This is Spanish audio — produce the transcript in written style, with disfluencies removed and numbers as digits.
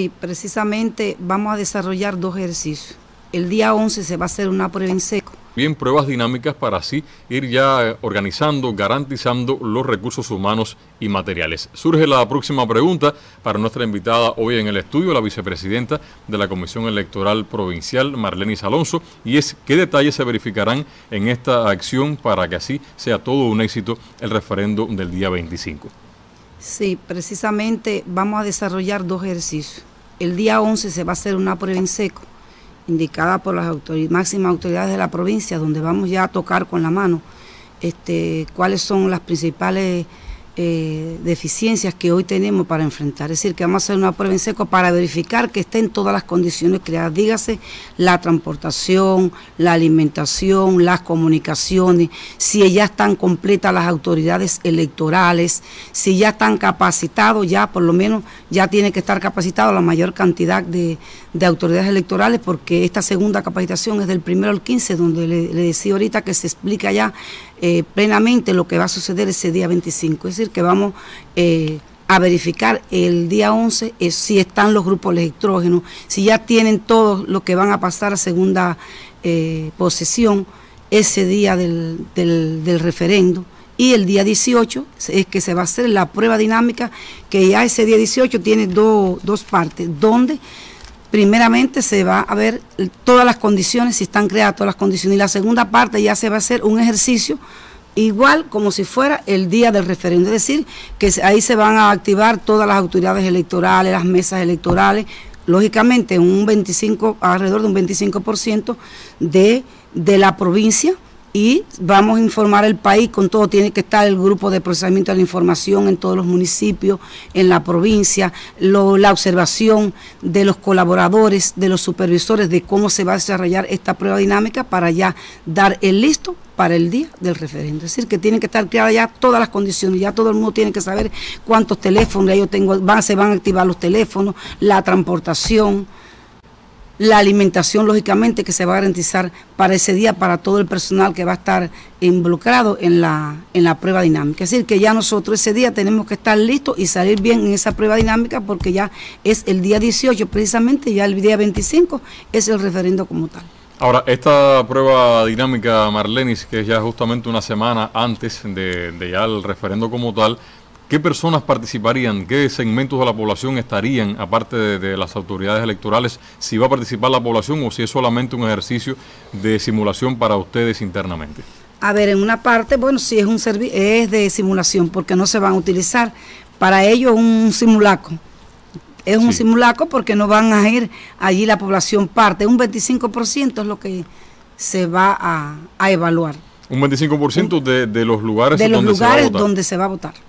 Y precisamente vamos a desarrollar dos ejercicios. El día 11 se va a hacer una prueba en seco. Bien, pruebas dinámicas para así ir ya organizando, garantizando los recursos humanos y materiales. Surge la próxima pregunta para nuestra invitada hoy en el estudio, la vicepresidenta de la Comisión Electoral Provincial, Marlenis Alonso, y es qué detalles se verificarán en esta acción para que así sea todo un éxito el referendo del día 25. Sí, precisamente vamos a desarrollar dos ejercicios. El día 11 se va a hacer una prueba en seco, indicada por las máximas autoridades de la provincia, donde vamos ya a tocar con la mano cuáles son las principales deficiencias que hoy tenemos para enfrentar. Es decir, que vamos a hacer una prueba en seco para verificar que estén todas las condiciones creadas, dígase la transportación, la alimentación, las comunicaciones, si ya están completas las autoridades electorales, si ya están capacitados, ya por lo menos ya tiene que estar capacitado la mayor cantidad de autoridades electorales, porque esta segunda capacitación es del 1 al 15, donde le decía ahorita que se explica ya plenamente lo que va a suceder ese día 25, es decir, que vamos a verificar el día 11 si están los grupos electrógenos, si ya tienen todos los que van a pasar a segunda posesión ese día del referendo, y el día 18 es que se va a hacer la prueba dinámica, que ya ese día 18 tiene dos partes, donde primeramente se va a ver todas las condiciones, si están creadas todas las condiciones, y la segunda parte ya se va a hacer un ejercicio igual como si fuera el día del referendo, es decir, que ahí se van a activar todas las autoridades electorales, las mesas electorales, lógicamente alrededor de un 25% de la provincia, y vamos a informar al país con todo. Tiene que estar el grupo de procesamiento de la información en todos los municipios, en la provincia, la observación de los colaboradores, de los supervisores, de cómo se va a desarrollar esta prueba dinámica para ya dar el listo para el día del referendo. Es decir, que tienen que estar creadas ya todas las condiciones, ya todo el mundo tiene que saber cuántos teléfonos yo tengo, se van a activar los teléfonos, la transportación, la alimentación, lógicamente, que se va a garantizar para ese día, para todo el personal que va a estar involucrado en la prueba dinámica. Es decir, que ya nosotros ese día tenemos que estar listos y salir bien en esa prueba dinámica, porque ya es el día 18, precisamente, ya el día 25 es el referendo como tal. Ahora, esta prueba dinámica, Marlenis, que es ya justamente una semana antes de ya el referendo como tal, ¿qué personas participarían? ¿Qué segmentos de la población estarían, aparte de las autoridades electorales? ¿Si va a participar la población o si es solamente un ejercicio de simulación para ustedes internamente? A ver, en una parte, bueno, sí es de simulación, porque no se van a utilizar para ello un simulacro. Es un simulacro porque no van a ir allí la población parte. Un 25% es lo que se va a evaluar. Un 25% de los lugares donde se va a votar.